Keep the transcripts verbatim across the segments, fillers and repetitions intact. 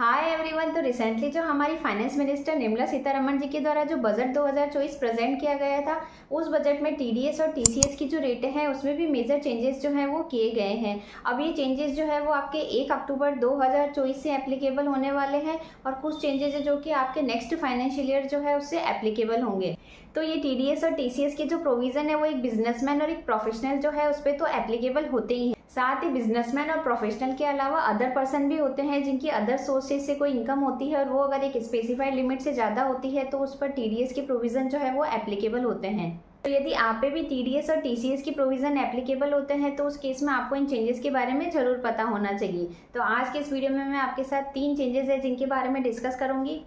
Hi everyone. तो recently जो हमारी फाइनेंस मिनिस्टर निर्मला सीतारमण जी के द्वारा जो बजट दो हज़ार चौबीस प्रेजेंट किया गया था, उस बजट में टीडीएस और टीसीएस की जो रेटें हैं उसमें भी मेजर चेंजेस जो हैं वो किए गए हैं। अब ये चेंजेस जो है वो आपके एक अक्टूबर दो हज़ार चौबीस से एप्लीकेबल होने वाले हैं और कुछ चेंजेस जो कि आपके नेक्स्ट फाइनेंशियल ईयर जो है उससे एप्लीकेबल होंगे। तो ये टीडीएस और टीसीएस के जो प्रोविज़न है वो एक बिजनेसमैन और एक प्रोफेशनल जो है उस पर तो एप्लीकेबल होते ही हैं। साथ ही बिजनेसमैन और प्रोफेशनल के अलावा अदर पर्सन भी होते हैं जिनकी अदर सोर्सेज से कोई इनकम होती है और वो अगर एक स्पेसिफाइड लिमिट से ज़्यादा होती है तो उस पर टीडीएस के प्रोविज़न जो है वो एप्लीकेबल होते हैं। तो यदि आप पे भी टीडीएस और टीसीएस की प्रोविज़न एप्लीकेबल होते हैं तो उस केस में आपको इन चेंजेस के बारे में ज़रूर पता होना चाहिए। तो आज के इस वीडियो में मैं आपके साथ तीन चेंजेस है जिनके बारे में डिस्कस करूँगी।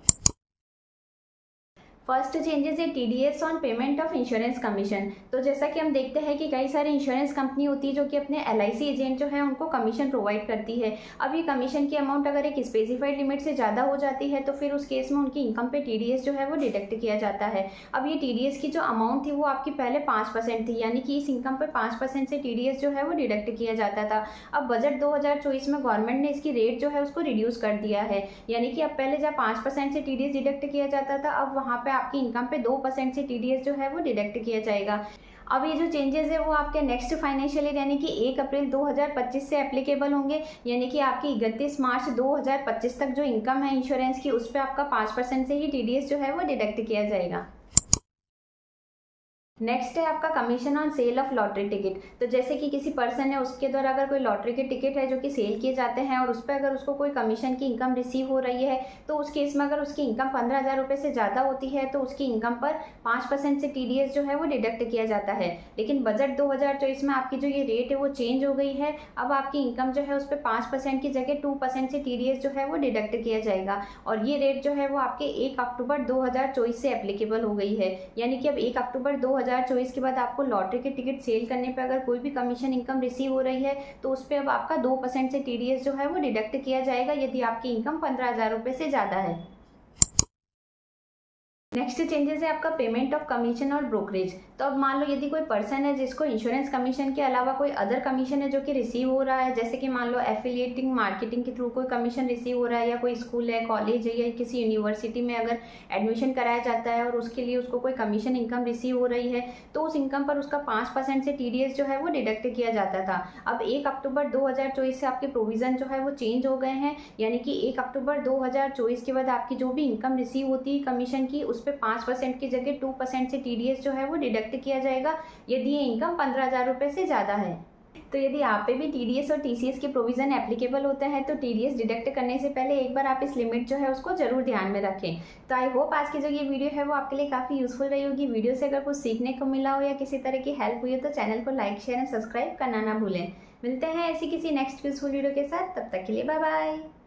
फर्स्ट चेंजेस है TDS on payment of insurance commission. तो जैसा कि हम देखते हैं कि कई सारी इंश्योरेंस कंपनी होती है जो कि अपने एलआईसी एजेंट जो है उनको कमीशन प्रोवाइड करती है। अब ये कमीशन की अमाउंट अगर एक स्पेसिफाइड लिमिट से ज़्यादा हो जाती है तो फिर उस केस में उनकी इनकम पे टीडीएस जो है वो डिडक्ट किया जाता है। अब ये टीडीएस की जो अमाउंट थी वो आपकी पहले पाँच परसेंट थी, यानी कि इस इनकम पर पाँच परसेंट से टीडीएस जो है वो डिडक्ट किया जाता था। अब बजट दो हज़ार चौबीस में गवर्नमेंट ने इसकी रेट जो है उसको रिड्यूस कर दिया है, यानी कि अब पहले जब पाँच परसेंट से टीडीएस डिडक्ट किया जाता था, अब वहाँ पर आपकी इनकम पे दो परसेंट से टीडीएस जो है वो डिडक्ट किया जाएगा। अब ये जो चेंजेस है वो आपके नेक्स्ट फाइनेंशियल ईयर यानी कि एक अप्रैल दो हज़ार पच्चीस से एप्लीकेबल होंगे, यानी कि आपकी इकतीस मार्च दो हज़ार पच्चीस तक जो इनकम है इंश्योरेंस की उस पे आपका पाँच परसेंट से ही टीडीएस जो है वो डिडक्ट किया जाएगा। नेक्स्ट है आपका commission on sale of lottery ticket. तो जैसे कि किसी पर्सन है उसके द्वारा अगर कोई लॉटरी के टिकट है जो कि सेल किए जाते हैं और उस पर अगर उसको कोई कमीशन की इनकम रिसीव हो रही है तो उस केस में अगर उसकी इनकम पंद्रह हज़ार रुपये से ज़्यादा होती है तो उसकी इनकम पर पाँच परसेंट से टीडीएस जो है वो डिडक्ट किया जाता है। लेकिन बजट दो हज़ार चौबीस में आपकी जो ये रेट है वो चेंज हो गई है। अब आपकी इनकम जो है उस पर पाँच परसेंट की जगह टू परसेंट से टीडीएस जो है वो डिडक्ट किया जाएगा और ये रेट जो है वो आपके एक अक्टूबर दो हज़ार चौबीस से एप्लीकेबल हो गई है, यानी कि अब एक अक्टूबर दो दो हज़ार चौबीस के बाद आपको लॉटरी के टिकट सेल करने पर अगर कोई भी कमीशन इनकम रिसीव हो रही है तो उस पर अब आपका दो परसेंट से टीडीएस जो है वो डिडक्ट किया जाएगा यदि आपकी इनकम पंद्रह हज़ार रुपये से ज़्यादा है। नेक्स्ट चेंजेस है आपका पेमेंट ऑफ कमीशन और ब्रोकरेज। तो अब मान लो यदि कोई पर्सन है जिसको इंश्योरेंस कमीशन के अलावा कोई अदर कमीशन है जो कि रिसीव हो रहा है, जैसे कि मान लो एफिलिएटिंग मार्केटिंग के थ्रू कोई कमीशन रिसीव हो रहा है या कोई स्कूल है, कॉलेज है या किसी यूनिवर्सिटी में अगर एडमिशन कराया जाता है और उसके लिए उसको कोई कमीशन इनकम रिसीव हो रही है तो उस इनकम पर उसका पाँच परसेंट से टीडीएस जो है वो डिडक्ट किया जाता था। अब एक अक्टूबर दो हज़ार चौबीस से आपके प्रोविज़न जो है वो चेंज हो गए हैं, यानी कि एक अक्टूबर दो हज़ार चौबीस के बाद आपकी जो भी इनकम रिसीव होती है कमीशन की उस पे पाँच परसेंट की जगह टू परसेंट से टीडीएस जो है वो डिडक्ट किया जाएगा यदि ये इनकम पंद्रह हज़ार रुपये से ज़्यादा है। तो यदि आप पे भी टीडीएस और टीसीएस के प्रोविज़न एप्लीकेबल होते हैं तो टीडीएस डिडक्ट करने से पहले एक बार आप इस लिमिट जो है उसको जरूर ध्यान में रखें। तो आई होप आज की जो ये वीडियो है वो आपके लिए काफ़ी यूजफुल रही होगी। वीडियो से अगर कुछ सीखने को मिला हो या किसी तरह की हेल्प हुई हो तो चैनल को लाइक शेयर एंड सब्सक्राइब करना ना भूलें। मिलते हैं ऐसी किसी नेक्स्ट यूजफुल वीडियो के साथ, तब तक के लिए बाय बाय।